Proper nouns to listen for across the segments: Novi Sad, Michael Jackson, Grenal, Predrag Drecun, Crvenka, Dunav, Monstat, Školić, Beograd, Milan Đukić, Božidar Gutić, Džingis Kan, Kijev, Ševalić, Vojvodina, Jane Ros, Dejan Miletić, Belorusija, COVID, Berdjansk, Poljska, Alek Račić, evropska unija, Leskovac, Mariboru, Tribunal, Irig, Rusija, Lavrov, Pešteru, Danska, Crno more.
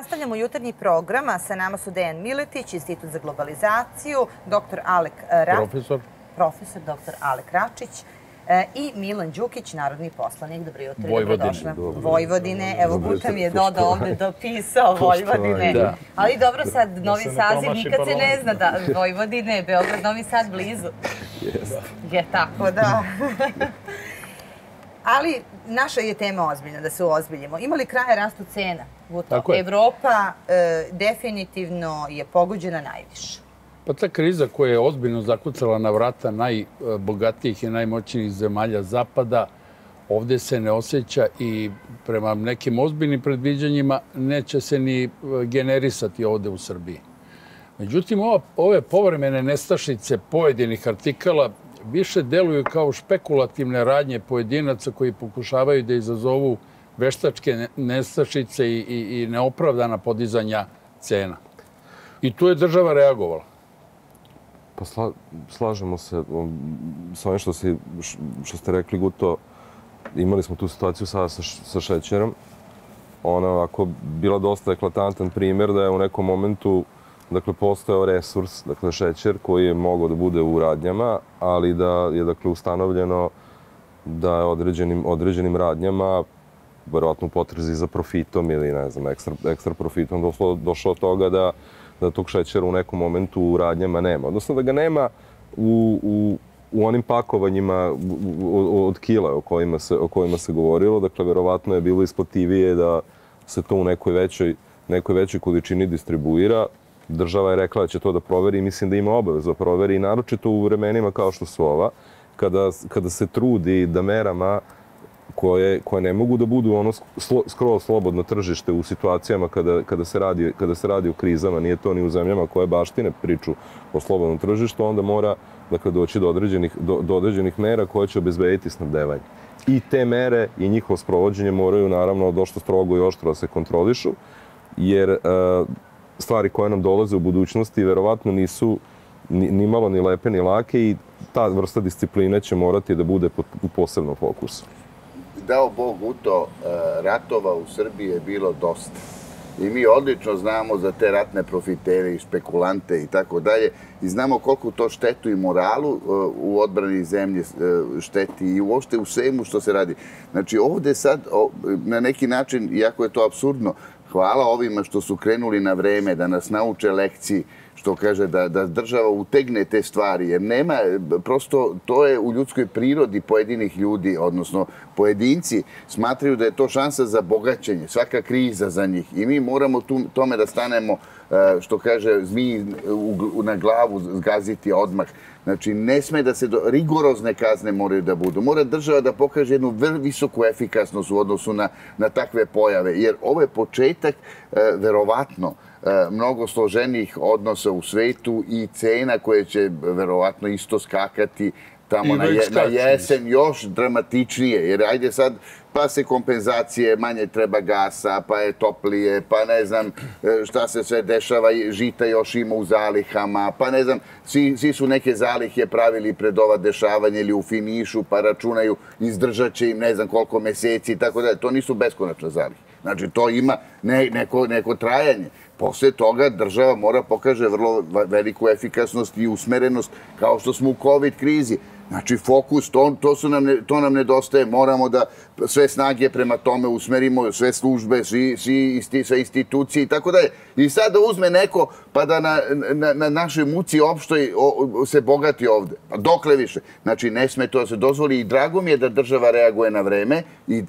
Nastavljamo jutarnji program, a sa nama su Dejan Miletić, Institut za globalizaciju, dr. Alek Račić, profesor dr. Alek Račić i Milan Đukić, narodni poslanik. Dobro jutro, dobrodošla. Vojvodine, evo puta mi je Doda ovdje dopisao Vojvodine. Ali dobro, sad Novi Saziv nikad se ne zna da Vojvodine je Beograd, Novi Sad blizu. Je tako, da. Ali naša je tema ozbiljna, da se uozbiljimo. Ima li kraja rastu cena? Evropa definitivno je pogođena najviše. Pa ta kriza koja je ozbiljno zakucala na vrata najbogatijih i najmoćnijih zemalja Zapada, ovdje se ne osjeća i prema nekim ozbiljnim predviđanjima neće se ni generisati ovdje u Srbiji. Međutim, ove povremene nestašice pojedinih artikala više deluju kao špekulativne radnje pojedinaca koji pokušavaju da izazovu veštačke nestašice i neopravdana podizanja cena. I tu je država reagovala. Pa slažemo se sa ovim što ste rekli, Guto. Imali smo tu situaciju sada sa šećerom. Ona ovako bila dosta eklatantan primjer da je u nekom momentu postojao resurs, šećer, koji je mogao da bude u radnjama, ali da je ustanovljeno da je određenim radnjama, verovatno u potrazi za profitom ili ekstra profitom, došlo do toga da tog šećera u nekom momentu u radnjama nema. Odnosno da ga nema u onim pakovanjima od kila o kojima se govorilo. Dakle, verovatno je bilo isplativije da se to u nekoj većoj količini distribuira. Država je rekla da će to da proveri i mislim da ima obavezu da proveri, naročito u vremenima kao što su ova, kada se trudi da merama koje ne mogu da budu ono skroz slobodno tržište u situacijama kada se radi o krizama, nije to ni u zemljama koje baštine priču o slobodnom tržištu, onda mora doći do određenih mera koje će obezbediti snabdevanje. I te mere i njihovo sprovođenje moraju naravno dosta strogo i oštro da se kontrolišu, jer stvari koje nam dolaze u budućnosti verovatno nisu ni malo ni lepe ni lake i ta vrsta discipline će morati da bude u posebnom fokusu. Dao Bog u to, ratova u Srbiji je bilo dosta. I mi odlično znamo za te ratne profitere i špekulante i tako dalje. I znamo koliko to štetu i moralu u odbrani zemlje šteti i uopšte u svemu što se radi. Znači ovde sad na neki način, iako je to apsurdno, hvala ovima što su krenuli na vreme da nas nauče lekciji, što kaže da država utegne te stvari, jer nema, prosto to je u ljudskoj prirodi pojedinih ljudi, odnosno pojedinci smatraju da je to šansa za bogaćenje, svaka kriza za njih i mi moramo tome da stanemo, što kaže, zmiji na glavu zgaziti odmah. Znači, ne sme da se rigorozne kazne moraju da budu. Mora država da pokaže jednu visoku efikasnost u odnosu na takve pojave, jer ovo je početak, verovatno, mnogo složenijih odnosa u svetu i cena koje će verovatno isto skakati tamo na jesen još dramatičnije. Jer ajde sad, pa se kompenzacije, manje treba gasa, pa je toplije, pa ne znam šta se sve dešava, žita još ima u zalihama, pa ne znam, svi su neke zalihe pravili pred ova dešavanja ili u finišu, pa računaju, izdržat će im ne znam koliko meseci i tako dalje. To nisu beskonačne zalihe. Znači, to ima neko trajanje. Posle toga država mora pokaže vrlo veliku efikasnost i usmerenost kao što smo u COVID krizi. Znači, fokus, to nam nedostaje. Moramo da sve snage prema tome usmerimo, sve službe, sve institucije i tako dalje. I sad da uzme neko pa da na našoj muci opštoj se bogati ovde. Dokle više? Znači, ne sme to da se dozvoli i drago mi je da država reaguje na vreme i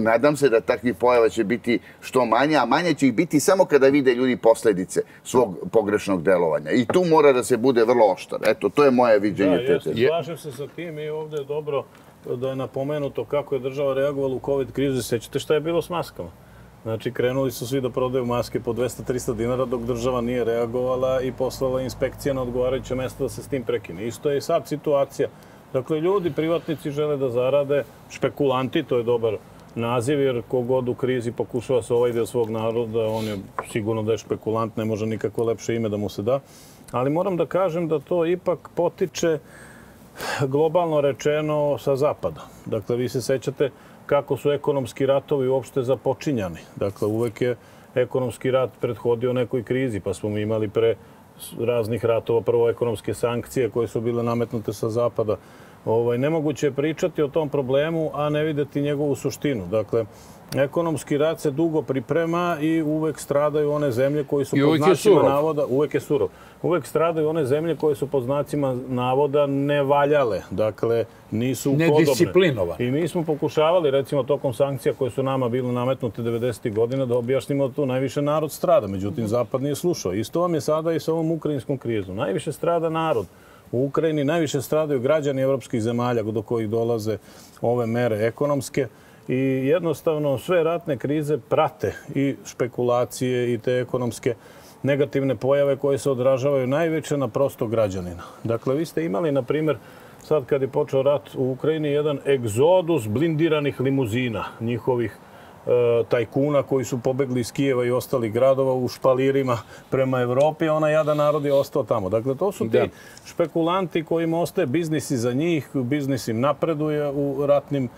nadam se da takvih pojava će biti što manje, a manje će ih biti samo kada vide ljudi posledice svog pogrešnog delovanja. I tu mora da se bude vrlo oštar. Eto, to je moje viđenje te teme. Slažem se sa tim i ovdje je dobro da je napomenuto kako je država reagovala u COVID krizi. Sećate šta je bilo s maskama? Znači, krenuli su svi da prodaju maske po 200-300 dinara dok država nije reagovala i poslala inspekcija na odgovarajuće mesto da se s tim prekine. Isto je i sad situacija. Dakle, ljudi, privatnici žele da zarade, špekulanti, to je dobar naziv, jer kogod u krizi pokušava se ovaj deo svog naroda, on je sigurno da je špekulant, ne može nikako lepše ime da mu se da. Ali moram da kažem da to ipak potiče globalno rečeno sa Zapada. Dakle, vi se sećate kako su ekonomski ratovi uopšte započinjani. Dakle, uvek je ekonomski rat prethodio nekoj krizi, pa smo imali pre raznih ratova prvo ekonomske sankcije koje su bile nametnute sa Zapada. Nemoguće je pričati o tom problemu, a ne videti njegovu suštinu. Dakle, ekonomski rat se dugo priprema i uvek stradaju one zemlje koje su pod znacima navoda... Uvek je surov. Uvek stradaju one zemlje koje su pod znacima navoda nevaljale. Dakle, nisu upodobne. Nedisciplinovane. I mi smo pokušavali, recimo, tokom sankcija koje su nama bile nametnute 90. godina, da objašnimo da tu najviše narod strada. Međutim, Zapad nije slušao. Isto vam je sada i sa ovom ukrajinskom krizom. Najviše strada narod. U Ukrajini najviše stradaju građani evropskih zemalja do kojih dolaze ove mere ekonomske i jednostavno sve ratne krize prate i špekulacije i te ekonomske negativne pojave koje se odražavaju najveće na prosto građanina. Dakle, vi ste imali, na primjer, sad kad je počeo rat u Ukrajini, jedan egzodus blindiranih limuzina njihovih tajkuna koji su pobegli iz Kijeva i ostalih gradova u špalirima prema Evropi, a ona jadan narod je ostao tamo. Dakle, to su ti špekulanti kojima ostaje biznis iza njih, biznis im napreduje u ratnim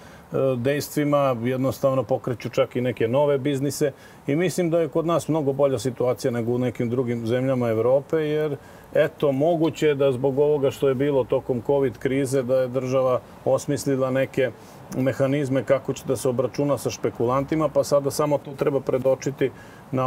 dejstvima, jednostavno pokreću čak i neke nove biznise i mislim da je kod nas mnogo bolja situacija nego u nekim drugim zemljama Evrope, jer eto, moguće je da zbog ovoga što je bilo tokom COVID krize da je država osmislila neke mehanizme kako će da se obračuna sa špekulantima, pa sada samo to treba predočiti na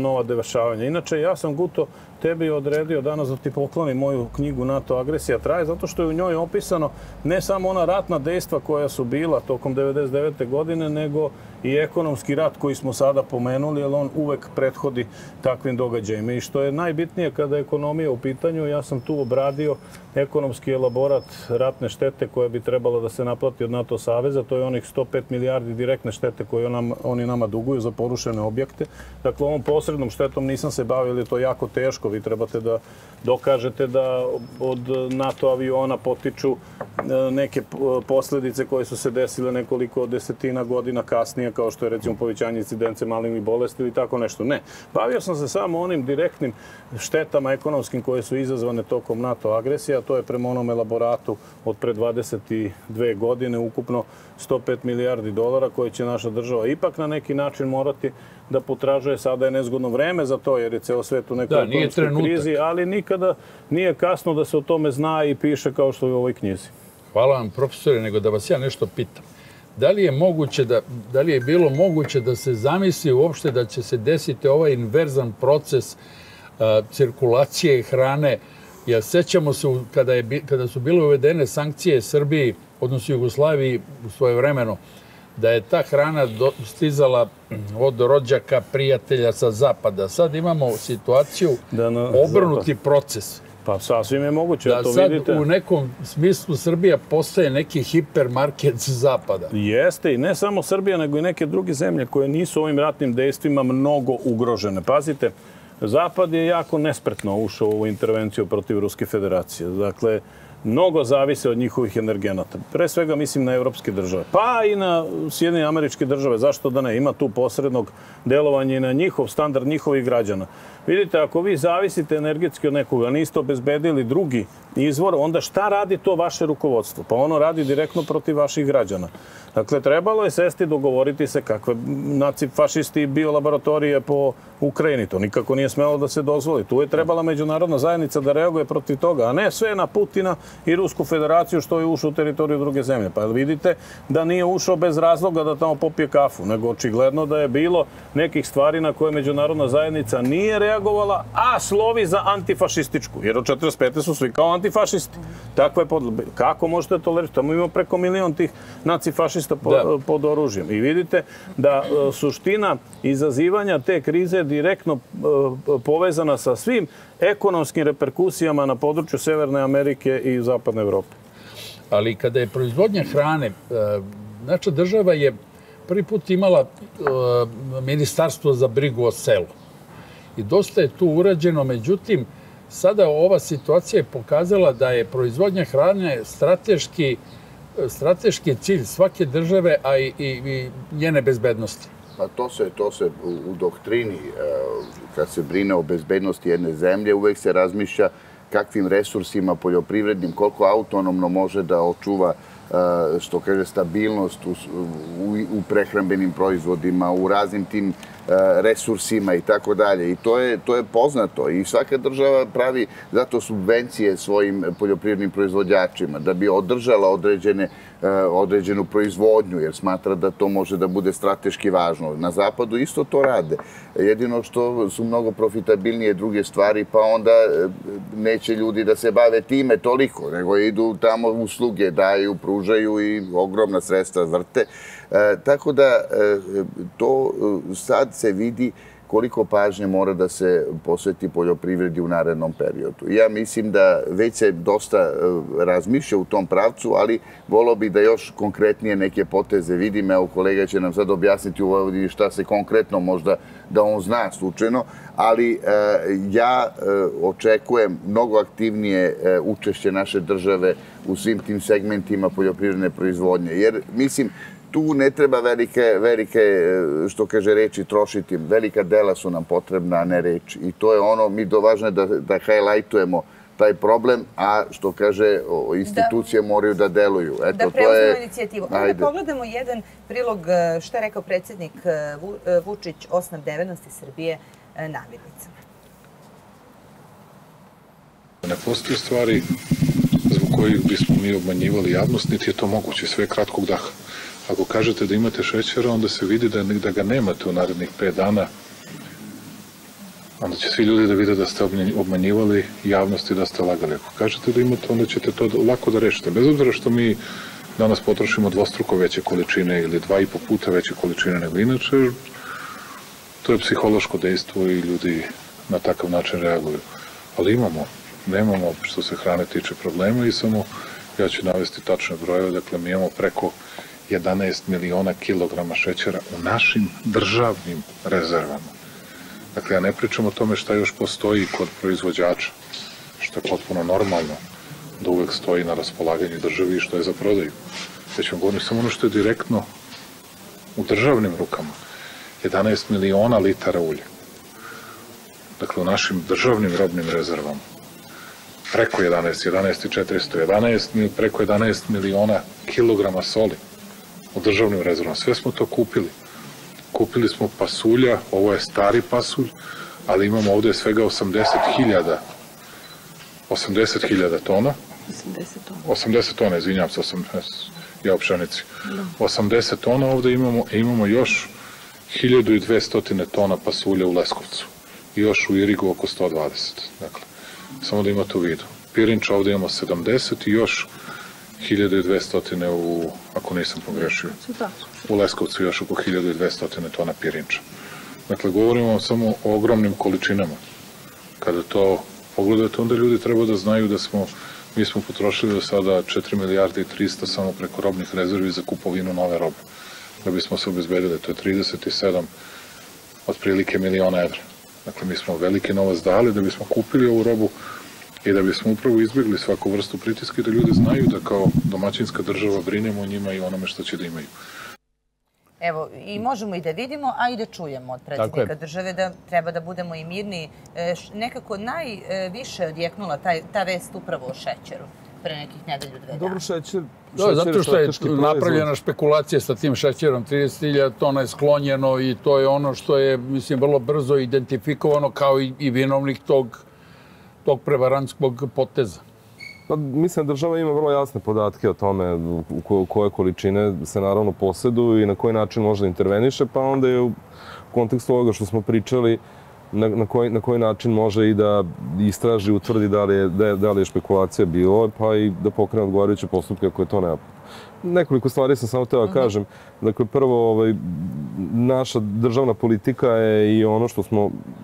nova dešavanja. Inače, ja sam, Guto, tebi odredio danas da ti poklonim moju knjigu NATO agresija traje, zato što je u njoj opisano ne samo ona ratna dejstva koja su bila tokom 99. godine, nego i ekonomski rat koji smo sada pomenuli, jer on uvek prethodi takvim događajima. I što je najbitnije kada je ekonomija u pitanju, ja sam tu obradio ekonomski elaborat ratne štete koja bi trebala da se naplati od NATO saveza. To je onih 105 milijardi direktne štete koje oni nama duguju za porušene objekte. Dakle, ovom posrednom štetom nisam se bavio, jer je to jako teško. Vi trebate da dokažete da od NATO aviona potiču neke posljedice koje su se desile nekoliko desetina godina kasnije, kao što je recimo povećanje incidencije malignih bolesti ili tako nešto. Ne. Bavio sam se samo onim direktnim štetama ekonomskim koje su izazvane tokom NATO agresije, a to je prema onom elaboratu od pre 22 godine ukupno 105 milijardi dolara koje će naša država ipak na neki način morati da potražuje. Sada je nezgodno vreme za to jer je ceo svet u nekoj ekonomskoj krizi, ali nikada nije kasno da se o tome zna i piše kao što je u ovoj knjizi. Hvala vam, profesore, nego da vas ja nešto pitam. Da li je bilo moguće da se zamisli uopšte da će se desiti ovaj inverzan proces cirkulacije hrane? Ja sećamo se kada su bile uvedene sankcije Srbiji, odnosno Jugoslaviji u svoje vremeno, da je ta hrana stizala od rođaka, prijatelja sa Zapada. Sad imamo situaciju obrnuti proces. Pa sasvim je moguće, da to vidite. Da sad u nekom smislu Srbija postaje neki hipermarket Zapada. Jeste, i ne samo Srbija, nego i neke druge zemlje koje nisu ovim ratnim dejstvima mnogo ugrožene. Pazite, Zapad je jako nespretno ušao u intervenciju protiv Ruske federacije. Dakle, mnogo zavise od njihovih energenata. Pre svega mislim na evropske države, pa i na Sjedinjene američke države. Zašto da ne? Ima tu posrednog delovanja i na njihov standard njihovih građana. Vidite, ako vi zavisite energetski od nekoga, niste obezbedili drugi izvor, onda šta radi to vaše rukovodstvo? Pa ono radi direktno protiv vaših građana. Dakle, trebalo je sesti i dogovoriti se kakve nacifašisti biolaboratorije po Ukrajini. To nikako nije smelo da se dozvoli. Tu je trebala međunarodna zajednica da reaguje protiv toga, a ne sve na Putina i Rusku federaciju što je ušao u teritoriju druge zemlje. Pa vidite da nije ušao bez razloga da tamo popije kafu, nego očigledno da je bilo nekih stvari na koje međunarodna zajednica nije reagovala, a slovi za antifašističku. Jer od 45. su svi kao antifašisti. Tako je podlobi. Kako možete tolerirati? Tamo imamo preko milion tih nacifašista pod oružjem. I vidite da suština izazivanja te krize je direktno povezana sa svim ekonomskim reperkusijama na području Severne Amerike i Zapadne Evrope. Ali kada je proizvodnja hrane, naša država je prvi put imala ministarstvo za brigu o selu. I dosta je tu urađeno, međutim, sada ova situacija je pokazala da je proizvodnja hrane strateški cilj svake države, a i njene bezbednosti. Pa to se u doktrini, kad se brine o bezbednosti jedne zemlje, uvek se razmišlja kakvim resursima poljoprivrednim, koliko autonomno može da očuva, što kaže, stabilnost u prehrambenim proizvodima, u raznim tim resursima i tako dalje. I to je poznato. I svaka država pravi zato subvencije svojim poljoprivrednim proizvođačima da bi održala određenu proizvodnju, jer smatra da to može da bude strateški važno. Na Zapadu isto to rade. Jedino što su mnogo profitabilnije druge stvari, pa onda neće ljudi da se bave time toliko, nego idu tamo usluge, daju, pružaju i ogromna sredstva vrte. Tako da to sad se vidi koliko pažnje mora da se posveti poljoprivredi u narednom periodu. Ja mislim da već se dosta razmišlja u tom pravcu, ali voleo bih da još konkretnije neke poteze vidim. Evo, kolega će nam sad objasniti u Vojvodini šta se konkretno možda da on zna slučajno, ali ja očekujem mnogo aktivnije učešće naše države u svim tim segmentima poljoprivredne proizvodnje. Jer, mislim, tu ne treba velike, što kaže, reči trošiti. Velika dela su nam potrebna, a ne reči. I to je ono, mi važno je da highlightujemo taj problem, a što kaže, institucije moraju da deluju. Da preuzmemo inicijativu. Da pogledamo jedan prilog što je rekao predsjednik Vučić o snabdevenosti Srbije namirnicama. Ne postoje stvari zbog kojih bismo mi obmanjivali javnost, niti je to moguće, sve kratkog daha. Ako kažete da imate šećera, onda se vidi da ga nemate u narednih 5 dana. Onda će svi ljudi da vide da ste obmanjivali javnosti, da ste lagali. Ako kažete da imate, onda ćete to lako da rešite. Bez obzira što mi danas potrošimo dvostruko veće količine ili 2,5 puta veće količine nego inače, to je psihološko dejstvo i ljudi na takav način reaguju. Ali nemamo što se hrane tiče problema i samo ja ću navesti tačne brojeve. Dakle, mi imamo preko 11 miliona kilograma šećera u našim državnim rezervama. Dakle, ja ne pričam o tome šta još postoji kod proizvođača, što je potpuno normalno da uvek stoji na raspolaganju državi i što je za prodaju. Već vam govorim samo ono što je direktno u državnim rukama. 11 miliona litara ulja. Dakle, u našim državnim robnim rezervama. Preko 11 i 411, preko 11 miliona kilograma soli u državnim rezervama. Sve smo to kupili. Kupili smo pasulja, ovo je stari pasulj, ali imamo ovdje svega 80.000 tona. 80 tona, izvinjam se, ja opšanici. 80 tona ovdje imamo još 1200 tona pasulja u Leskovcu. I još u Irigu oko 120. Dakle, samo da imate u vidu. Pirinča ovdje imamo 70 i još 1200 u, ako nisam pogrešio, u Leskovcu još oko 1200 tona pirinča. Dakle, govorimo samo o ogromnim količinama. Kada to pogledate, onda ljudi treba da znaju da mi smo potrošili do sada 4 milijarde i 300 samo preko robnih rezervi za kupovinu nove robe. Da bismo se obezbedili, to je 37 otprilike miliona evra. Dakle, mi smo veliki novac dali da bismo kupili ovu robu i da bismo upravo izbjegli svaku vrstu pritiska i da ljudi znaju da kao domaćinska država brinemo o njima i onome što će da imaju. Evo, i možemo i da vidimo, a i da čujemo od predsjednika države da treba da budemo i mirni. Nekako najviše odjeknula ta vest upravo o šećeru pre nekih nedelju, 2 dana. Dobro, šećer... Zato što je napravljena špekulacija sa tim šećerom, 30.000 tona je sklonjeno i to je ono što je, mislim, vrlo brzo identifikovano kao i vinovnik tog prevarantskog poteza. Mislim, država ima vrlo jasne podatke o tome koje količine se naravno poseduju i na koji način može da interveniše, pa onda je u kontekstu ovoga što smo pričali na koji način može i da istraži, utvrdi da li je špekulacija bilo, pa i da pokrene odgovarajuće postupke ako je to neophodno. Nekoliko stvari sam samo teo da kažem. Dakle, prvo, naša državna politika je i ono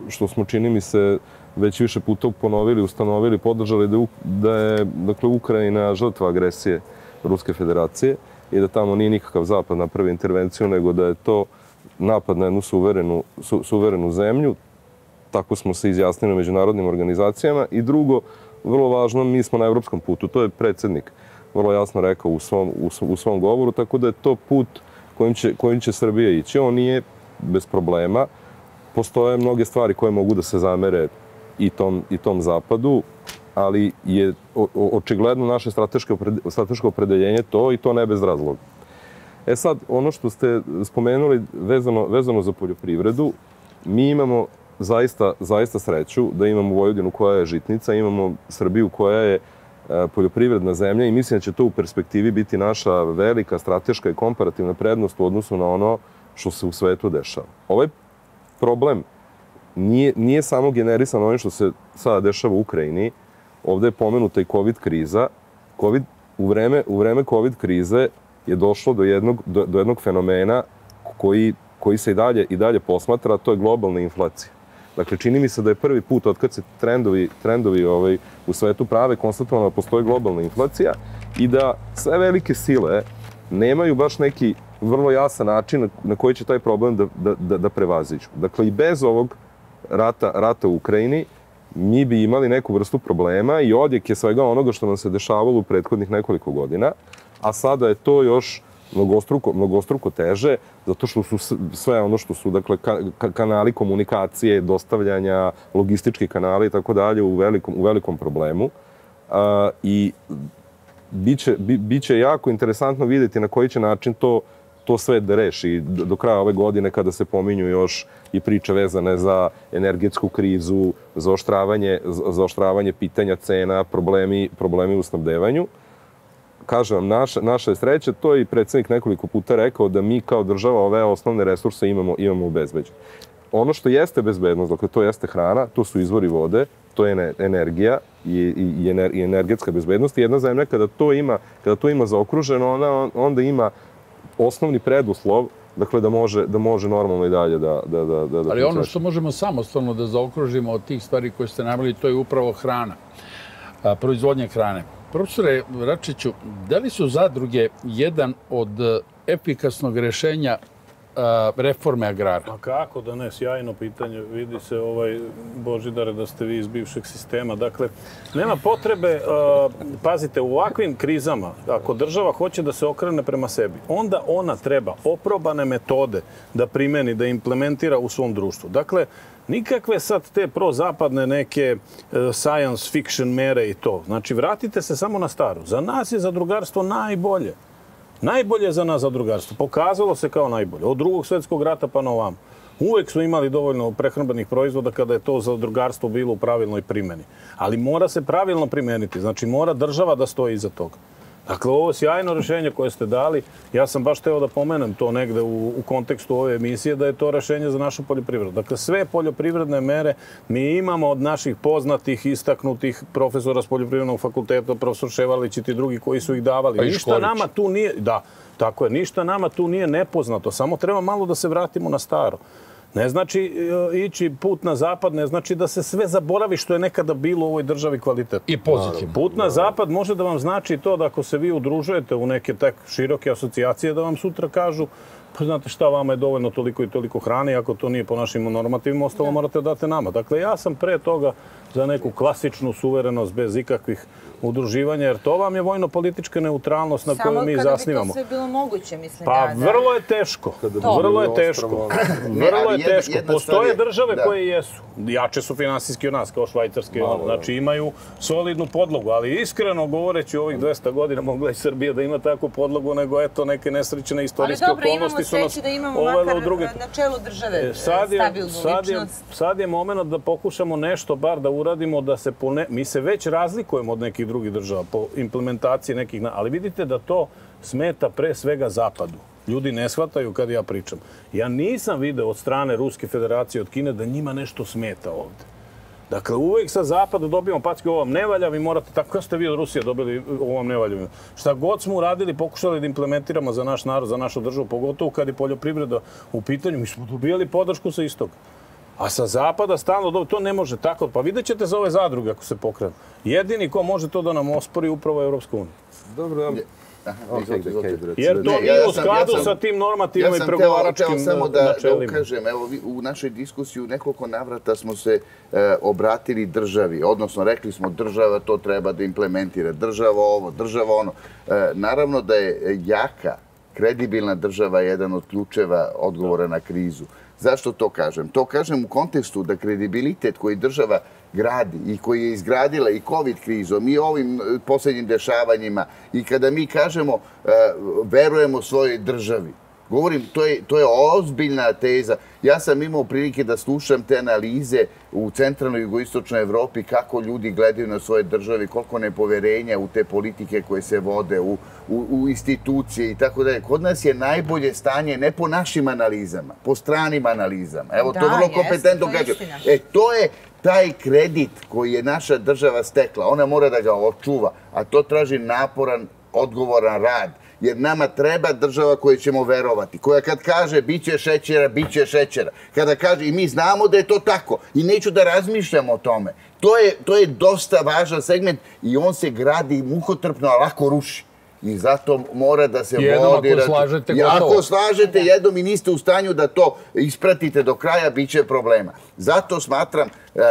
što smo, čini mi se, već više puta ponovili, ustanovili, podržali da je Ukrajina žrtva agresije Ruske federacije i da tamo nije nikakav zapad napravio intervenciju, nego da je to napad na jednu suverenu zemlju. Tako smo se izjasnili u međunarodnim organizacijama. I drugo, vrlo važno, mi smo na evropskom putu. To je predsjednik vrlo jasno rekao u svom govoru, tako da je to put kojim će Srbija ići. On nije bez problema. Postoje mnoge stvari koje mogu da se zamere i tom zapadu, ali je očigledno naše strateško opredeljenje to i to ne bez razloga. E sad, ono što ste spomenuli vezano za poljoprivredu, Mi imamo zaista sreću da imamo Vojvodinu koja je žitnica, imamo Srbiju koja je poljoprivredna zemlja i mislim da će to u perspektivi biti naša velika strateška i komparativna prednost u odnosu na ono što se u svetu dešava. Ovaj problem nije samo generisan onim što se sada dešava u Ukrajini. Ovdje je pomenuta i COVID kriza. U vreme COVID krize je došlo do jednog fenomena koji se i dalje posmatra, a to je globalna inflacija. Dakle, čini mi se da je prvi put od kad se trendovi u svetu prave konstatovano da postoji globalna inflacija i da sve velike sile nemaju baš neki vrlo jasan način na koji će taj problem da prevaziđu. Dakle, i bez ovog rata u Ukrajini mi bi imali neku vrstu problema i odjek je svega onoga što nam se dešavalo u prethodnih nekoliko godina, a sada je to još mnogostruko teže, zato što su sve ono što su kanali komunikacije, dostavljanja, logistički kanali i tako dalje u velikom problemu. I biće jako interesantno vidjeti na koji će način to sve da reši do kraja ove godine, kada se pominju još i priče vezane za energetsku krizu, zaoštravanje pitanja cena, problemi u snabdevanju. Kažem vam, naša je sreća, to je i predsjednik nekoliko puta rekao da mi kao država ove osnovne resurse imamo obezbeđene. Ono što jeste bezbednost, dakle to jeste hrana, to su izvori vode, to je energija i energetska bezbednost. Jedna zemlja kada to ima zaokruženo, ona onda ima osnovni preduslov, dakle da može normalno i dalje da... Ali ono što možemo samostalno da zaokružimo od tih stvari koje ste naveli, to je upravo hrana, proizvodnja hrane. Profesore Račiću, da li su zadruge jedan od efikasnog rješenja reforme agrara? A kako da ne, sjajno pitanje. Vidi se, Božidare, da ste vi iz bivšeg sistema. Dakle, nema potrebe, pazite, u ovakvim krizama, ako država hoće da se okrene prema sebi, onda ona treba oprobane metode da primeni, da implementira u svom društvu. Dakle, nikakve sad te prozapadne neke science fiction mere i to. Znači, vratite se samo na staru. Za nas je zadrugarstvo najbolje. Najbolje za nas zadrugarstvo. Pokazalo se kao najbolje. Od Drugog svjetskog rata pa na ovamo. Uvek smo imali dovoljno prehrambenih proizvoda kada je to zadrugarstvo bilo u pravilnoj primjeni. Ali mora se pravilno primjeniti. Znači, mora država da stoji iza toga. Dakle, ovo je sjajno rješenje koje ste dali. Ja sam baš hteo da pomenem to negde u kontekstu ove emisije, da je to rješenje za našu poljoprivredu. Dakle, sve poljoprivredne mere mi imamo od naših poznatih, istaknutih profesora s Poljoprivrednog fakulteta, profesor Ševalić i ti drugi koji su ih davali. Pa i Školić. Ništa nama tu nije nepoznato. Samo treba malo da se vratimo na staro. Ne znači ići put na zapad, ne znači da se sve zaboravi što je nekada bilo u ovoj državi kvalitetno. I pozitivno. Put na zapad može da vam znači to da ako se vi udružujete u neke tako široke asocijacije, da vam sutra kažu, pa znate šta, vama je dovoljno toliko i toliko hrane, ako to nije po našim normativima, ostalo morate dati nama. Dakle, ja sam pre toga za neku klasičnu suverenost bez ikakvih udruživanja, jer to vam je vojno-politička neutralnost na koju mi zasnivamo. Samo kada bi to sve bilo moguće, mislim. Pa vrlo je teško. Postoje države koje jesu. Jače su finansijski od nas, kao švajcarske. Znači, imaju solidnu podlogu. Ali iskreno govoreći, u ovih 200 godina mogla je Srbija da ima takvu podlogu, nego eto neke nesrećene istorijske okolnosti su nas ovele u druge. Na čelu države stabilnu ličnost. Sad je moment da pokušamo nešto, bar da uradimo, da se... Mi se već razlikujemo od nekih drugih država po implementaciji nekih... Ali vidite da to smeta pre svega Zapadu. Ljudi ne shvataju kad ja pričam. Ja nisam video od strane Ruske federacije, od Kine, da njima nešto smeta ovdje. Dakle, uvijek sa Zapada dobijamo packe, ovo vam ne valja, vi morate tako, kao ste vi od Rusije dobili, ovo vam ne valja. Šta god smo uradili, pokušali da implementiramo za naš narod, za našu državu, pogotovo kad je poljoprivreda u pitanju, mi smo dobijali podršku sa istoga. A sa Zapada stalno dobro, to ne može tako. Pa vidjet ćete za ove zadruge ako se pokrenu. Jedini ko može to da nam ospori upravo je Evropska unija. Dobro, jer to nije u skladu sa tim normativima i pregovaračkim načelima. Ja sam samo da ukažem, evo u našoj diskusiji u nekoliko navrata smo se obratili državi, odnosno rekli smo država to treba da implementira, država ovo, država ono. Naravno da je jaka, kredibilna država jedan od ključeva odgovora na krizu. Zašto to kažem? To kažem u kontekstu da kredibilitet koji država gradi i koji je izgradila i COVID krizom i ovim posljednjim dešavanjima i kada mi kažemo verujemo svojoj državi, Govorim, to je ozbiljna teza. Ja sam imao prilike da slušam te analize u centralnoj i jugoistočnoj Evropi, kako ljudi gledaju na svoje države, koliko nepoverenja u te politike koje se vode, u institucije i tako dalje. Kod nas je najbolje stanje ne po našim analizama, po stranim analizama. Evo, to vrlo kompetentno kažem. E, to je taj kredit koji je naša država stekla. Ona mora da ga očuva, a to traži naporan, odgovoran rad. Jer nama treba država koju ćemo verovati, koja kad kaže bit će šećera, kada kaže i mi znamo da je to tako i neću da razmišljamo o tome. To je dosta važan segment i on se gradi mukotrpno, a lako ruši. I zato mora da se vodi... Ako slažete jednom i niste u stanju da to ispratite do kraja, bit će problema. Zato smatram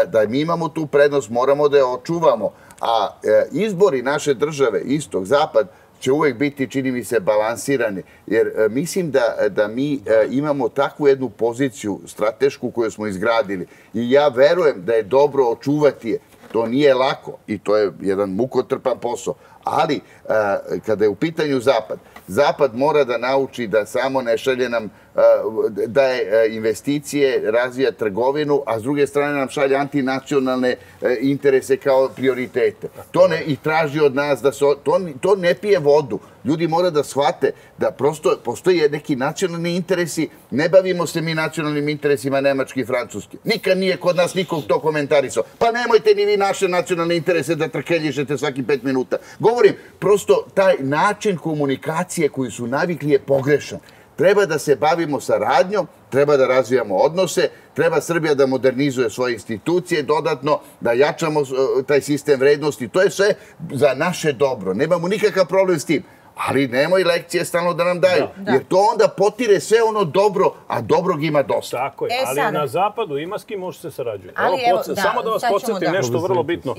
da mi imamo tu prednost, moramo da je očuvamo. A izbori naše države, istok, zapad, će uvek biti, čini mi se, balansirani. Jer mislim da mi imamo takvu jednu poziciju stratešku koju smo izgradili. I ja verujem da je dobro očuvati je. To nije lako i to je jedan mukotrpan posao. Ali kada je u pitanju Zapad, Zapad mora da nauči da samo ne šalje nam, daje investicije, razvija trgovinu, a s druge strane nam šalje antinacionalne interese kao prioritete. To ne i traži od nas da se... To ne pije vodu. Ljudi mora da shvate da prosto postoje neki nacionalni interesi. Ne bavimo se mi nacionalnim interesima Nemačke i Francuske. Nikad nije kod nas nikog to komentarisao. Pa nemojte ni vi naše nacionalne interese da trkeljišete svaki 5 minuta. Govorim, prosto taj način komunikacije koju su navikli je pogrešan. Treba da se bavimo saradnjom, treba da razvijamo odnose, treba Srbija da modernizuje svoje institucije dodatno, da jačamo taj sistem vrednosti. To je sve za naše dobro. Nemamo nikakav problem s tim. Ali nemoj lekcije stalno da nam daju. Jer to onda potire sve ono dobro, a dobrog ima dosta. Tako je, ali na zapadu ima s kim može se sarađuje. Samo da vas podsjetim nešto vrlo bitno.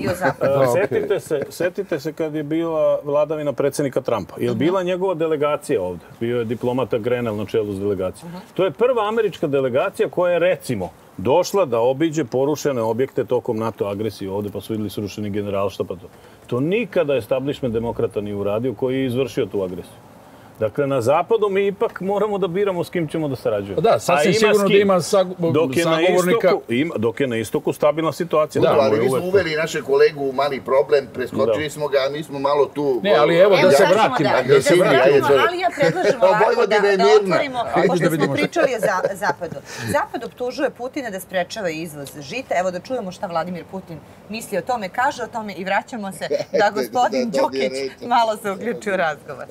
Setite se kad je bila vladavina predsjednika Trumpa. Je li bila njegova delegacija ovde? Bio je diplomata Grenal na čelu s delegacijom. To je prva američka delegacija koja je, recimo, došla da obiđe porušene objekte tokom NATO agresije ovde, pa su videli srušeni generalštaba. To nikada establishment demokrata nije uradio koji je izvršio tu agresiju. Dakle, na zapadu mi ipak moramo da biramo s kim ćemo da sarađujemo. Da, sasvim sigurno da ima sagovornika. Dok je na istoku stabilna situacija. Da, ali mi smo uveli naše kolegu u mali problem, preskočili smo ga, mi smo malo tu... Ne, ali evo da se vratimo. Ali ja predlažem ovako da otvorimo, pošto smo pričali o zapadu. Zapad optužuje Putina da sprečava izvoz žita. Evo da čujemo šta Vladimir Putin misli o tome, kaže o tome i vraćamo se da gospodin Đukić malo se uključi u razgovor.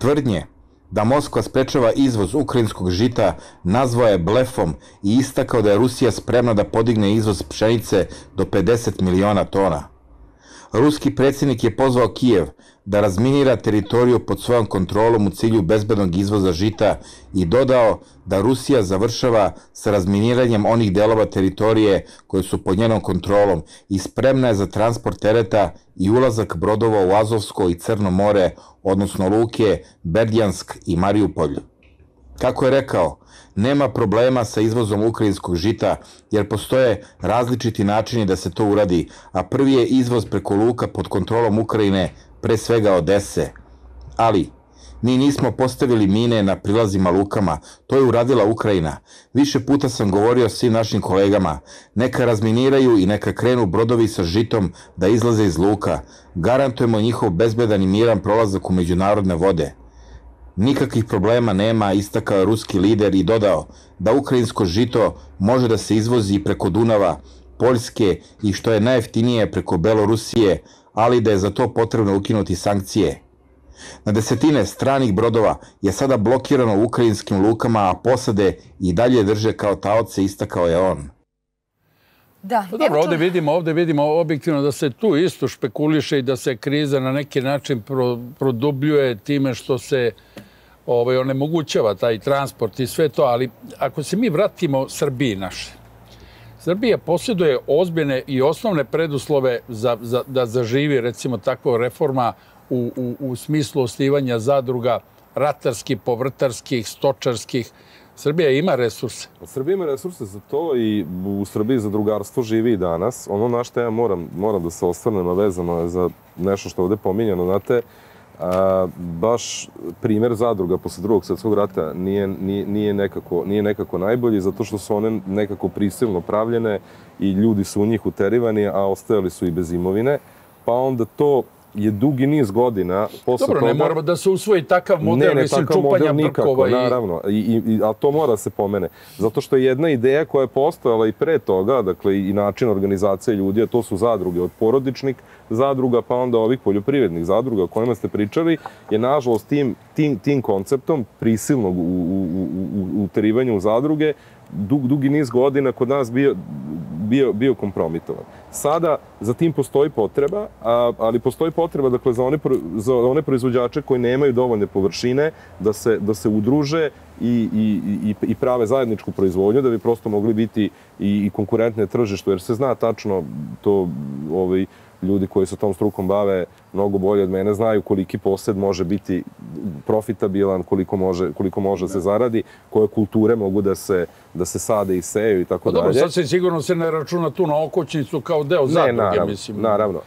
Tvrdnje da Moskva sprečava izvoz ukrajinskog žita nazvao je blefom i istakao da je Rusija spremna da podigne izvoz pšenice do 50 miliona tona. Ruski predsjednik je pozvao Kijev da razminira teritoriju pod svojom kontrolom u cilju bezbednog izvoza žita i dodao da Rusija završava sa razminiranjem onih delova teritorije koje su pod njenom kontrolom i spremna je za transport tereta i ulazak brodova u Azovsko i Crno more, odnosno luke Berdjansk i Marijupolj. Kako je rekao, nema problema sa izvozom ukrajinskog žita jer postoje različiti načini da se to uradi, a prvi je izvoz preko luka pod kontrolom Ukrajine, pre svega Odese. Ali, mi nismo postavili mine na prilazima lukama, to je uradila Ukrajina. Više puta sam govorio svim našim kolegama, neka razminiraju i neka krenu brodovi sa žitom da izlaze iz luka. Garantujemo njihov bezbedan i miran prolazak u međunarodne vode. Nikakvih problema nema, istakao je ruski lider i dodao da ukrajinsko žito može da se izvozi preko Dunava, Poljske i što je najjeftinije preko Belorusije, ali da je za to potrebno ukinuti sankcije. Na desetine stranih brodova je sada blokirano u ukrajinskim lukama, a posade i dalje drže kao taoce, istakao je on. Dobro, ovdje vidimo objektivno da se tu isto špekuliše i da se kriza na neki način produbljuje time što se onemogućava taj transport i sve to, ali ako se mi vratimo Srbiji naše, Srbija posjeduje ozbiljne i osnovne preduslove da zaživi, recimo, takva reforma u smislu osnivanja zadruga ratarskih, povrtarskih, stočarskih. Srbija ima resurse. Srbija ima resurse za to i u Srbiji zadrugarstvo živi i danas. Ono na što ja moram da se osvrnem, a vezano je za nešto što je ovdje pominjeno. Znate, Baš primjer zadruga posle Drugog svjetskog rata nije nekako najbolji, zato što su one nekako prisilno pravljene i ljudi su u njih uterivani, a ostajali su i bez imovine. Pa onda to je dugi niz godina posle toga... Dobro, ne moramo da se usvoji takav model, mislim, čupanja brkova i... Ne, takav model nikako, naravno, ali to mora se pomene. Zato što je jedna ideja koja je postojala i pre toga, dakle, i način organizacije ljudi, a to su zadruge, od porodičnih zadruga, pa onda ovih poljoprivrednih zadruga o kojima ste pričali, je, nažalost, tim konceptom prisilnog uterivanju u zadruge dugi niz godina kod nas bio kompromitovan. Sada za tim postoji potreba, ali postoji potreba dakle za one proizvođače koji nemaju dovoljne površine da se udruže i prave zajedničku proizvodnju da bi prosto mogli biti i konkurentne tržište, jer se zna tačno to ljudi koji se tom strukom bave mnogo bolje od mene znaju koliki posed može biti profitabilan, koliko može se zaradi, koje kulture mogu da se sade i seju i tako dalje. Dobro, sad se sigurno se ne računa tu na okoćnicu kao deo zadruge, mislim. Ne, naravno.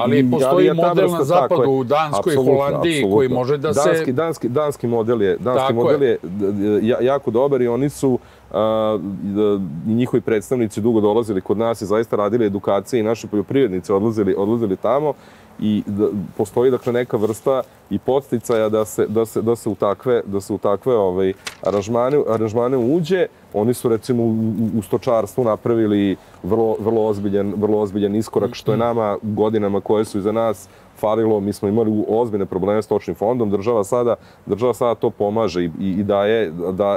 Ali postoji model na zapadu, u Danskoj i Holandiji, koji može da se... Danski model je jako dobar i oni su... njihovi predstavnici dugo dolazili kod nas i zaista radili edukacije i naši poljoprivrednici odlazili tamo i postoji dakle neka vrsta i podsticaja da se u takve aranžmane uđe. Oni su recimo u stočarstvu napravili vrlo ozbiljan iskorak što je nama godinama koje su iza nas falilo. Mi smo imali ozbiljne probleme s stočnim fondom. Država sada to pomaže i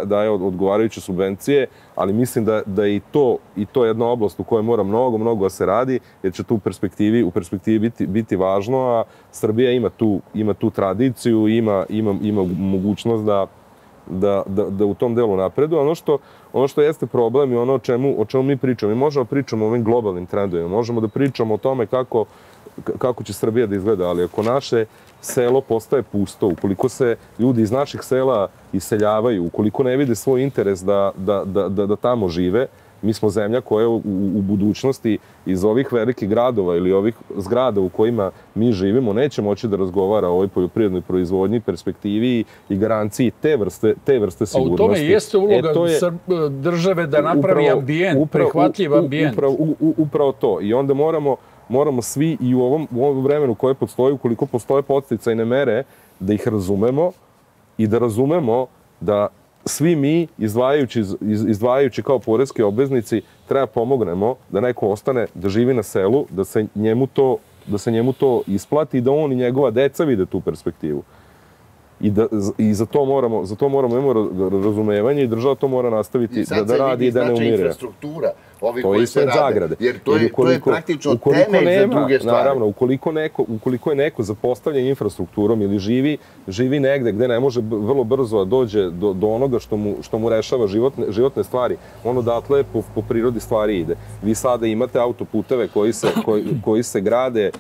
daje odgovarajuće subvencije, ali mislim da je i to jedna oblast u kojoj mora mnogo da se radi, jer će tu u perspektivi biti važno, a Srbija ima tu tradiciju, ima mogućnost da u tom delu napredu. Ono što jeste problem i ono o čemu mi pričamo, mi možemo pričamo o ovim globalnim trendovima, možemo da pričamo o tome kako će Srbija da izgleda, ali ako naše selo postaje pusto, ukoliko se ljudi iz naših sela iseljavaju, ukoliko ne vide svoj interes da tamo žive, mi smo zemlja koja u budućnosti iz ovih velikih gradova ili ovih zgrada u kojima mi živimo neće moći da razgovara o ovoj poljoprivrednoj proizvodnji, perspektivi i garanciji te vrste sigurnosti. A u tome jeste uloga države da napravi ambijent, prihvatljiv ambijent. Upravo to. I onda moramo svi i u ovom vremenu koje postoji, ukoliko postoje podsticajne mere, da ih razumemo i da razumemo da svi mi, izdvajajući kao poreski obveznici, treba pomognemo da neko ostane da živi na selu, da se njemu to isplati i da on i njegova deca vide tu perspektivu. I za to moramo imati razumevanje i država to mora nastaviti da radi i da ne umire. I sad se vidi značaj infrastruktura ovih koji se rade, jer to je praktično temelj za druge stvari. Naravno, ukoliko je neko zapostavljen infrastrukturom ili živi negde gde ne može vrlo brzo dođe do onoga što mu rešava životne stvari, ono odatle po prirodi stvari ide. Vi sada imate autoputeve koji se grade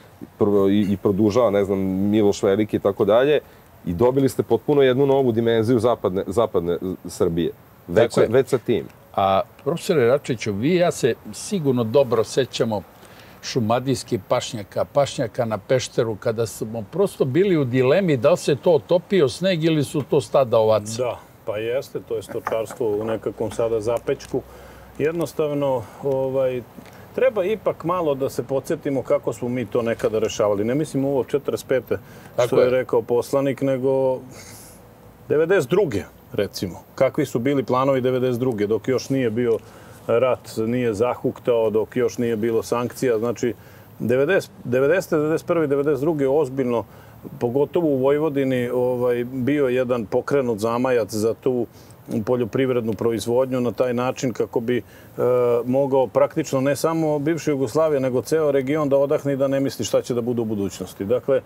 i produžava, ne znam, Miloš Veliki i tako dalje, i dobili ste potpuno jednu novu dimenziju zapadne Srbije. Već sa tim. A profesore Račiću, vi i ja se sigurno dobro sećamo šumadijskih pašnjaka na Pešteru, kada smo prosto bili u dilemi da li se to otopio sneg ili su to stada ovaca. Da, pa jeste, to je stočarstvo u nekakvom sada zapečku. Jednostavno, treba ipak malo da se podsjetimo kako smo mi to nekada rešavali. Ne mislim ovo 45. što je rekao poslanik, nego 92. recimo. Kakvi su bili planovi 92. dok još nije bio rat, nije zahuktao, dok još nije bilo sankcija. Znači, 90, 91. 92. ozbiljno, pogotovo u Vojvodini, bio jedan pokrenut zamajac za tu poljoprivrednu proizvodnju na taj način kako bi mogao praktično ne samo bivša Jugoslavija, nego ceo region da odahne i da ne misli šta će da bude u budućnosti. Dakle,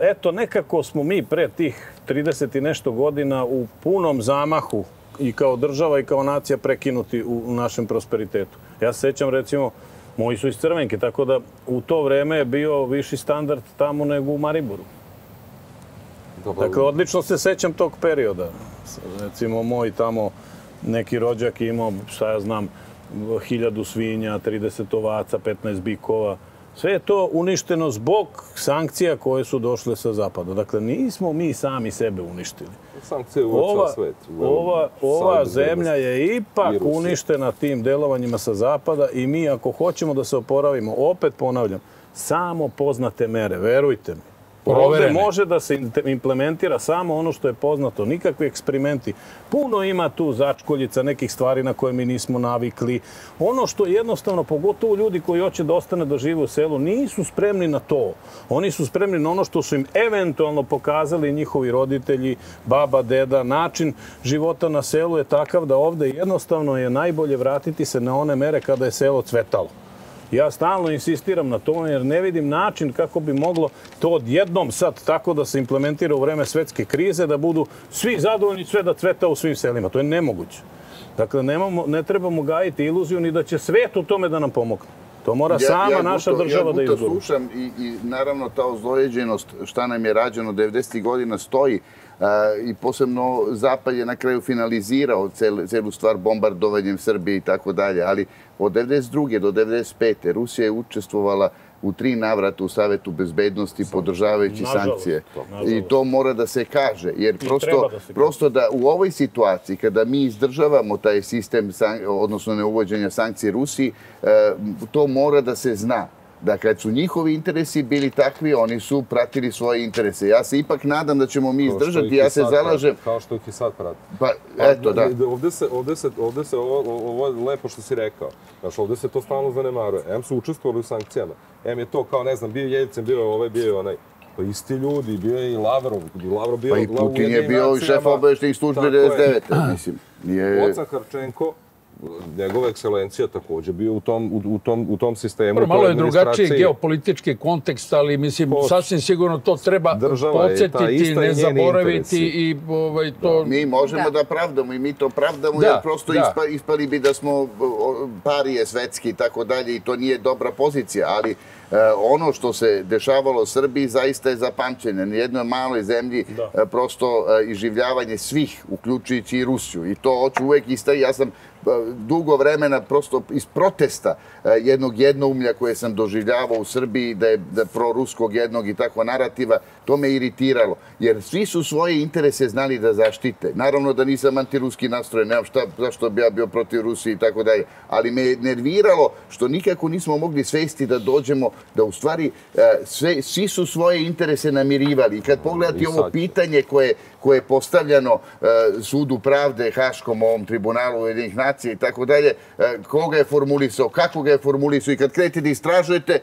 eto, nekako smo mi pre tih 30 i nešto godina u punom zamahu i kao država i kao nacija prekinuti u našem prosperitetu. Ja se sećam, recimo, moji su iz Crvenke, tako da u to vreme je bio viši standard tamo nego u Mariboru. Dakle, odlično se sećam tog perioda. Recimo, moj tamo neki rođak je imao, šta ja znam, 1000 svinja, 30 ovaca, 15 bikova. Sve je to uništeno zbog sankcija koje su došle sa zapada. Dakle, nismo mi sami sebe uništili. Sankcije u svetu. Ova zemlja je ipak uništena tim delovanjima sa zapada i mi ako hoćemo da se oporavimo, opet ponavljam, samo poznate mere, verujte mi. Ovdje može da se implementira samo ono što je poznato, nikakvi eksperimenti. Puno ima tu začkoljica nekih stvari na koje mi nismo navikli. Ono što jednostavno, pogotovo ljudi koji hoće da ostane da žive u selu, nisu spremni na to. Oni su spremni na ono što su im eventualno pokazali njihovi roditelji, baba, deda. Način života na selu je takav da ovdje jednostavno je najbolje vratiti se na one mere kada je selo cvetalo. Ja stalno insistiram na tome jer ne vidim način kako bi moglo to odjednom sad tako da se implementira u vreme svetske krize, da budu svi zadovoljni, sve da cveta u svim selima. To je nemoguće. Dakle, ne trebamo gajiti iluziju ni da će svet u tome da nam pomogne. To mora sama naša država da izgura. Ja guto slušam i naravno ta ozlojeđenost šta nam je rađeno 90. godina stoji. I posebno Zapad je na kraju finalizirao celu stvar bombardovanjem Srbije i tako dalje. Ali od 1992. do 1995. Rusija je učestvovala u 3 navrata u Savetu bezbednosti podržavajući sankcije. I to mora da se kaže. Jer prosto da u ovoj situaciji kada mi izdržavamo taj sistem, odnosno neuvođenja sankcije Rusiji, to mora da se zna. Da kad su njihovi interesi bili takvi, oni su pratili svoje interese. Ja se ipak nadam da ćemo mi izdržati, ja se zalažem... Kao što ih i sad prati. Pa, eto, da. Ovdje se ovo je lepo što si rekao. Znaš, ovdje se to stalno zanemaruje. M su učestvovali u sankcijama. M je to kao, ne znam, bio je Jeljcem, bio je ovaj, bio je onaj. Pa isti ljudi, bio je i Lavrov. Pa i Putin je bio i šef obaveštenih službi 99. Mislim. Oca Harčenko... Njegova ekscelencija također bio u tom sistemu. Malo je drugačiji geopolitički kontekst, ali mislim, sasvim sigurno to treba podsjetiti, ne zaboraviti i to... Mi možemo da pravdamo i mi to pravdamo jer prosto ispali bi da smo parije svetski i tako dalje i to nije dobra pozicija, ali ono što se dešavalo u Srbiji zaista je zapamćenje. Na jednoj maloj zemlji prosto iživljavanje svih, uključujući i Rusiju. I to hoću uvek istaći. Ja sam dugo vremena prosto iz protesta jednog jednoumlja koje sam doživljavao u Srbiji, da je proruskog jednog i tako narativa, to me iritiralo. Jer svi su svoje interese znali da zaštite. Naravno da nisam antiruski nastrojen, nemam šta, zašto bi ja bio protiv Rusije i tako dalje. Ali me je nerviralo što nikako nismo mogli svesti da dođemo da u stvari svi su svoje interese namirivali. I kad pogledati ovo pitanje koje je postavljano Sudu pravde, Haškom ovom tribunalu Ujedinjenih nacija i tako dalje, ko ga je formulisao, kako ga je formulisao i kad krenete da istražujete,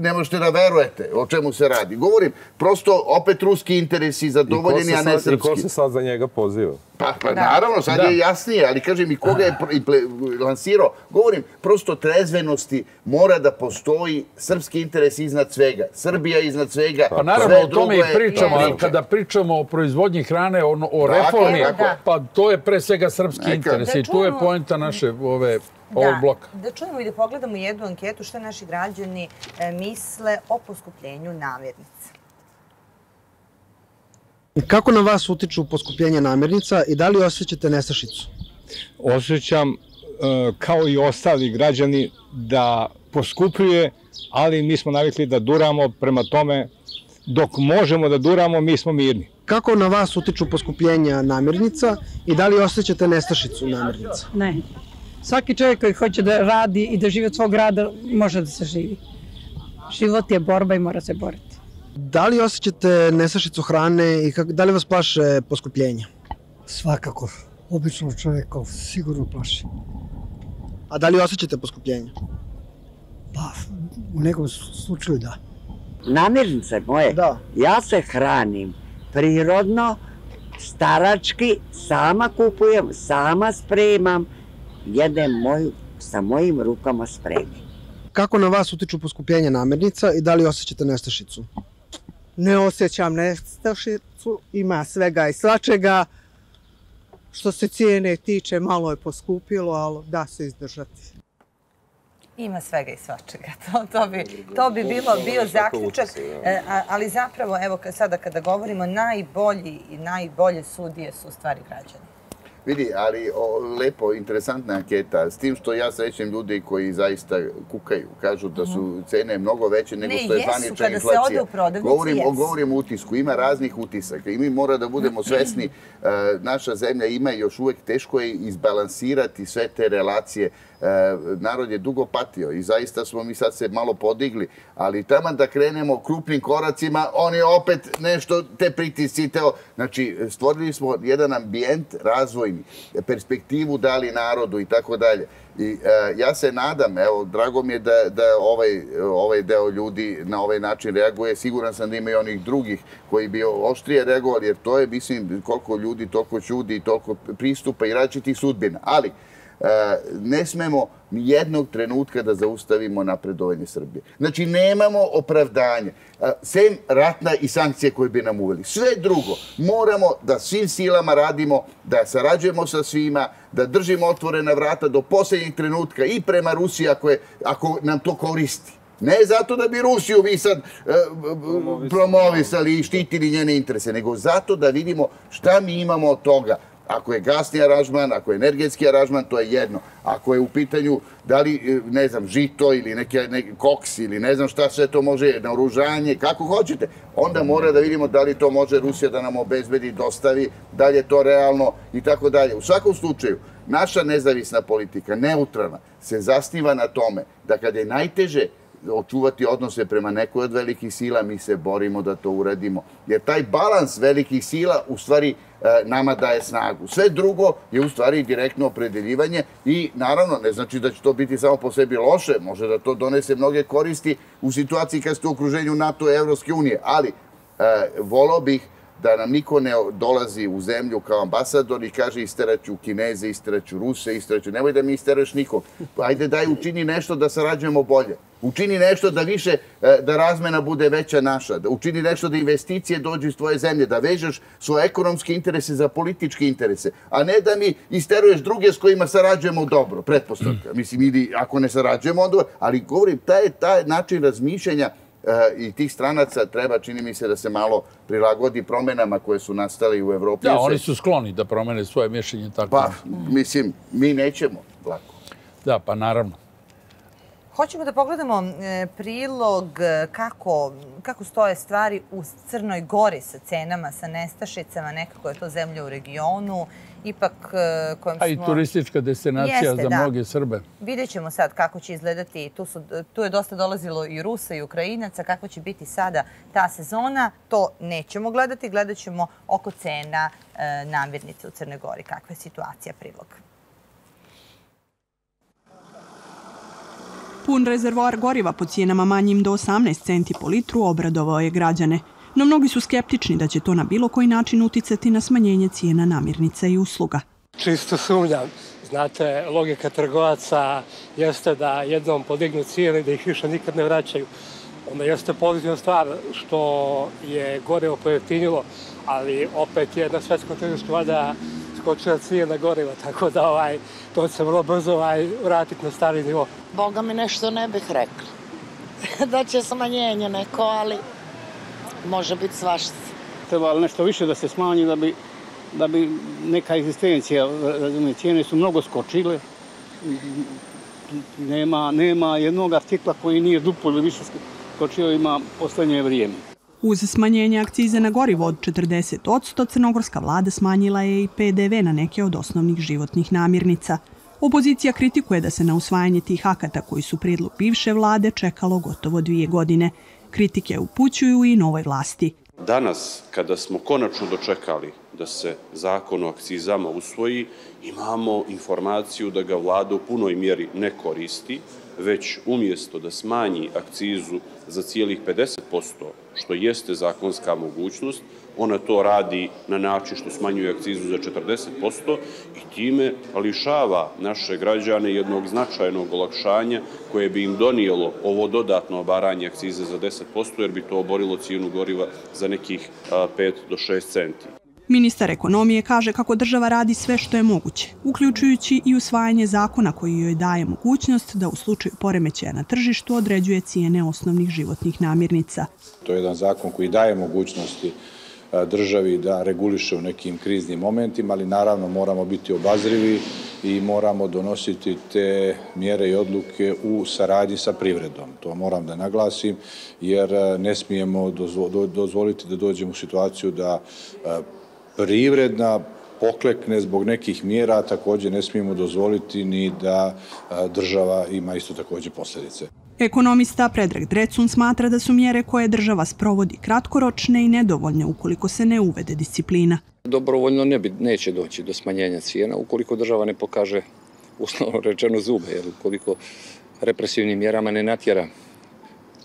ne možete da verujete o čemu se radi. Govorim, prosto opet ruski interesi zadovoljeni, a ne srpski. I ko se sad za njega poziva? Pa naravno, sad je jasnije, ali kažem i koga je lansirao. Govorim, prosto trezvenosti mora da postoji srpski interes iznad svega, Srbija iznad svega. Pa naravno, o tome i pričamo, ali kada pričamo o proizvodnji hrane, o reformi, pa to je pre svega srpski interes i tu je poenta naše ovog bloka. Da čujemo i da pogledamo jednu anketu što naši građani misle o poskupljenju namirnica. Kako na vas utiču poskupljenja namirnica i da li osjećate nestašicu? Osjećam kao i ostali građani da poskupljuje, ali nismo navikli da duramo, prema tome dok možemo da duramo mi smo mirni. Kako na vas utiču poskupljenja namirnica i da li osjećate nestašicu namirnica? Ne. Svaki čovjek koji hoće da radi i da živi od svog rada može da se živi. Život je borba i mora se boriti. Da li osjećate nestašicu hrane i da li vas plaše poskupljenja? Svakako. Obično čovjeka sigurno plaši. A da li osjećate poskupljenja? Pa, u nekom slučaju da. Namirnice moje, ja se hranim prirodno, starački, sama kupujem, sama spremam, jedem sa mojim rukama spremim. Kako na vas utiču poskupljenja namirnica i da li osjećate nestašicu? Ne osjećam nestašicu, ima svega i svačega. Što se cijene tiče, malo je poskupilo, ali da se izdržati. Ima svega i svačega, to bi bio zaključak. Ali zapravo, evo sada kada govorimo, najbolje sudije su u stvari građani. Vidi, ali lepo, interesantna anketa, s tim što ja srećem ljudi koji zaista kukaju, kažu da su cene mnogo veće nego što je zvanična inflacija. Govorim o utisku, ima raznih utisaka i mi mora da budemo svesni, naša zemlja ima još uvek, teško je izbalansirati sve te relacije. Narod je dugo patio i zaista smo mi sad se malo podigli, ali tamo da krenemo krupnim koracima, oni opet nešto te pritisci. Znači, stvorili smo jedan ambijent razvojni, perspektivu dali narodu i tako dalje. I ja se nadam, evo, drago mi je da ovaj deo ljudi na ovaj način reaguje. Siguran sam da ima i onih drugih koji bi oštrije reagovali, jer to je, mislim, koliko ljudi, toliko ćudi i toliko pristupa i različitih sudbina. Ali, ne smemo jednog trenutka da zaustavimo napredovanje Srbije. Znači, nemamo opravdanje. Sem ratna i sankcije koje bi nam uveli. Sve drugo. Moramo da svim silama radimo, da sarađujemo sa svima, da držimo otvorena vrata do posljednjeg trenutka i prema Rusiji ako nam to koristi. Ne zato da bi Rusiju vi sad promovisali i štitili njene interese, nego zato da vidimo šta mi imamo od toga. Ako je gasni aranžman, ako je energetski aranžman, to je jedno. Ako je u pitanju da li, ne znam, žito ili neki koks ili ne znam šta sve to može, naoružanje, kako hoćete, onda mora da vidimo da li to može Rusija da nam obezbedi, dostavi, da li je to realno i tako dalje. U svakom slučaju, naša nezavisna politika, neutralna, se zasniva na tome da kada je najteže očuvati odnose prema nekoj od velikih sila, mi se borimo da to uradimo. Jer taj balans velikih sila u stvari nama daje snagu. Sve drugo je u stvari direktno opredeljivanje i naravno ne znači da će to biti samo po sebi loše, može da to donese mnoge koristi u situaciji kad ste u okruženju NATO i Evropske unije, ali voleo bih da nam niko ne dolazi u zemlju kao ambasador i kaže isteraću Kineze, isteraću Ruse, isteraću... Nemoj da mi isteraš nikog. Ajde daj, učini nešto da sarađujemo bolje. Učini nešto da više, da razmena bude veća naša. Učini nešto da investicije dođu iz tvoje zemlje, da vežeš svoje ekonomske interese za političke interese. A ne da mi isteruješ druge s kojima sarađujemo dobro, pretpostavka. Mislim, ili ako ne sarađujemo, onda... Ali govorim, taj način razmišljanja i tih stranaca treba, čini mi se, da se malo prilagodi promenama koje su nastale u Evropi. Da, oni su skloni da promene svoje mišljenje tako. Pa, mislim, mi nećemo lako. Da, pa naravno. Hoćemo da pogledamo prilog kako stoje stvari u Crnoj Gori sa cenama, sa nestašicama, nekako je to zemlja u regionu, ipak kojom smo... A i turistička destinacija za mnoge Srbe. Vidjet ćemo sad kako će izgledati, tu je dosta dolazilo i Rusa i Ukrajinaca, kako će biti sada ta sezona, to nećemo gledati, gledat ćemo oko cena namirnice u Crnoj Gori, kakva je situacija prilog. Pun rezervoar goriva po cijenama manjim do 18 centi po litru obradovao je građane, no mnogi su skeptični da će to na bilo koji način uticati na smanjenje cijena namirnica i usluga. Čisto sumnjam. Znate, logika trgovaca jeste da jednom podignu cijene, da ih više nikad ne vraćaju. Onda jeste pozitivna stvar što je gorivo pojeftinilo, ali opet je na svetskom tržištu valjda skočila cijena goriva, tako da to će se vrlo brzo vratiti na stari nivo. Boga mi nešto ne bih rekla. Da će smanjenje neko, ali može biti svašta. Trebalo nešto više da se smanji da bi neka egzistencija, razumije, cijene su mnogo skočile. Nema jednog artikla koji nije duplo ili više skočio ima poslednje vrijeme. Uz smanjenje akcize na gorivo od 40%, crnogorska vlada smanjila je i PDV na neke od osnovnih životnih namirnica. Opozicija kritikuje da se na usvajanje tih akata koji su predlog bivše vlade čekalo gotovo 2 godine. Kritike upućuju i novoj vlasti. Danas, kada smo konačno dočekali da se zakon o akcizama usvoji, imamo informaciju da ga vlada u punoj mjeri ne koristi, već umjesto da smanji akcizu za cijelih 50%, što jeste zakonska mogućnost, ona to radi na način što smanjuje akcizu za 40% i time lišava naše građane jednog značajnog olakšanja koje bi im donijelo ovo dodatno obaranje akcize za 10%, jer bi to oborilo cijenu goriva za nekih 5 do 6 centi. Ministar ekonomije kaže kako država radi sve što je moguće, uključujući i usvajanje zakona koji joj daje mogućnost da u slučaju poremećaja na tržištu određuje cijene osnovnih životnih namirnica. To je jedan zakon koji daje mogućnosti državi da reguliše u nekim kriznim momentima, ali naravno moramo biti obazrivi i moramo donositi te mjere i odluke u saradnji sa privredom. To moram da naglasim, jer ne smijemo dozvoliti da dođemo u situaciju da privredna poklekne zbog nekih mjera, također ne smijemo dozvoliti ni da država ima isto također posljedice. Ekonomista Predrag Drecun smatra da su mjere koje država sprovodi kratkoročne i nedovoljne ukoliko se ne uvede disciplina. Dobrovoljno neće doći do smanjenja cijena ukoliko država ne pokaže, uslovno rečeno, zube, jer ukoliko represivnim mjerama ne natjera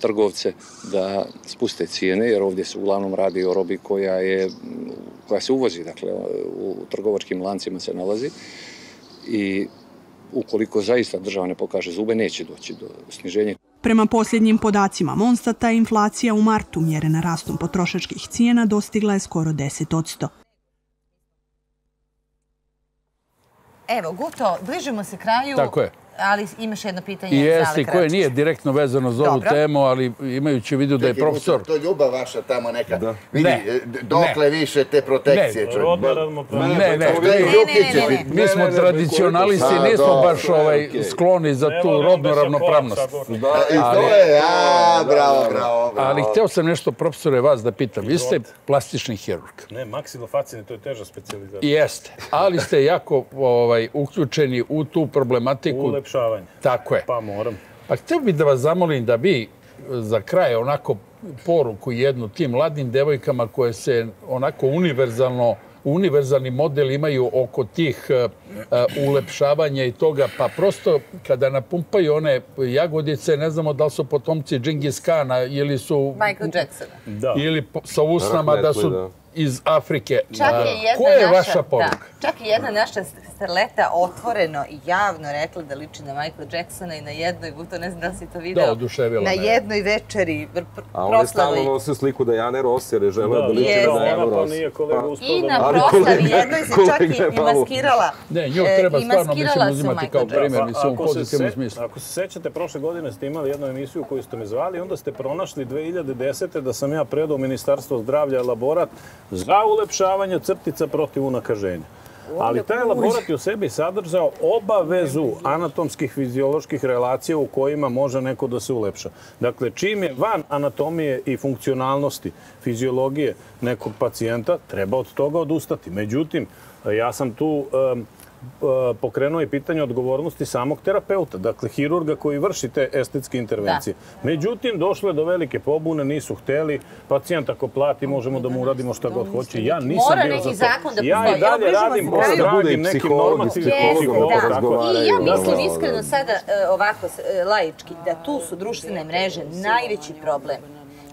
trgovce da spuste cijene, jer ovdje se uglavnom radi o robi koja se uvozi, dakle u trgovačkim lancima se nalazi, i ukoliko zaista država ne pokaže zube, neće doći do sniženja. Prema posljednjim podacima Monstata, inflacija u martu mjerena rastom potrošačkih cijena dostigla je skoro 10%. Evo, Guto, bližimo se kraju. Tako je. Ali imaš jedno pitanje. Jesi, koje nije direktno vezano za ovu temu, ali imajući u vidu da je profesor... To je ljubav vaša tamo neka. Vidi, dokle više te protekcije. Ne. Mi smo tradicionalisti, nismo baš skloni za tu rodnu ravnopravnost. I to je, bravo. Ali hteo sam nešto, profesore, vas da pitam. Vi ste plastični hirurg. Ne, maksilofacijalni, to je teža specijalizacija. Jeste, ali ste jako uključeni u tu problematiku. Tako je. Pa moram. Pa htio bih da vas zamolim da vi za kraj onako poruku jednu tim mladim devojkama koje se onako univerzalni model imaju oko tih ulepšavanja i toga, pa prosto kada napumpaju one jagodice, ne znamo da li su potomci Džingis Kana ili su... Michael Jacksona. Ili sa usnama da su... iz Afrike. Koja je vaša poruka? Čak i jedna naša starleta otvoreno i javno rekla da liči na Michael Jacksona i na jednoj, Guto, ne znam da li si to video, na jednooj večeri proslavi. A on je stalno nosio sliku da Jane Ros, jer je želeo da liči na Jane Ros. I na proslavi jednoj se čak i maskirala. Ne, nju treba stvarno, mi ćemo uzimati kao primjer. Ako se sećate, prošle godine ste imali jednu emisiju koju ste me zvali, onda ste pronašli 2010. da sam ja predao Ministarstvo zdravlja elaborat za ulepšavanje crtica protiv unakaženja. Ali taj elaborat je u sebi sadržao obavezu anatomskih, fizioloških relacija u kojima može neko da se ulepša. Dakle, čim je van anatomije i funkcionalnosti, fiziologije nekog pacijenta, treba od toga odustati. Međutim, ja sam tu pokrenuo je pitanje odgovornosti samog terapeuta, dakle hirurga koji vrši te estetske intervencije. Međutim, došlo je do velike pobune, nisu hteli, pacijent ako plati možemo da mu uradimo šta god hoće. Ja nisam bio za to. Ja i dalje radim po dragim nekim normativnim psihologom. I ja mislim iskreno sada ovako laički da tu su društvene mreže najveći problem.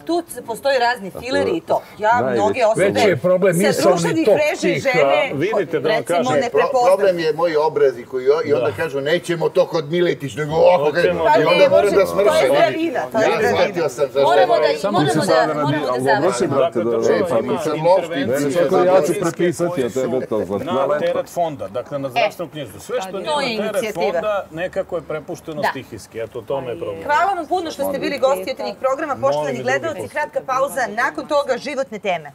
Tu postoji razni fileri i to. Ja mnoge osobe sa društvenih mreža i žene, recimo, ne prepoznaju. Problem je moji obrazi koji i onda kažu nećemo to kod Miletić, nego ovako kad... I onda moram da smršam. To je zdravina. Ja shvatio sam zašto. Moramo da ja ću prepisati od tebe to. Na teret fonda, dakle na zdravstvenu knjizu. Sve što nije na teret fonda nekako je prepušteno stihijski. Eto, o tome je problem. Hvala vam puno što ste bili gosti jutarnjih programa. Poštovani gledalci, kratka pauza, nakon toga životne teme.